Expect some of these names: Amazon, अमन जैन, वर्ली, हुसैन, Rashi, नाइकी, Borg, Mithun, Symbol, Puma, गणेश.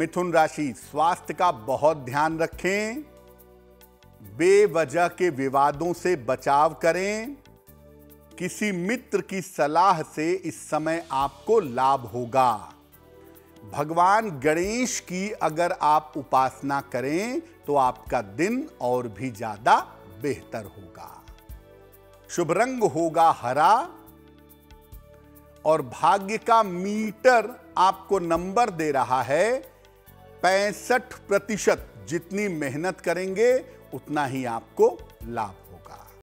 मिथुन राशि, स्वास्थ्य का बहुत ध्यान रखें, बेवजह के विवादों से बचाव करें, किसी मित्र की सलाह से इस समय आपको लाभ होगा। भगवान गणेश की अगर आप उपासना करें तो आपका दिन और भी ज्यादा बेहतर होगा। शुभ रंग होगा हरा और भाग्य का मीटर आपको नंबर दे रहा है 65%। जितनी मेहनत करेंगे उतना ही आपको लाभ।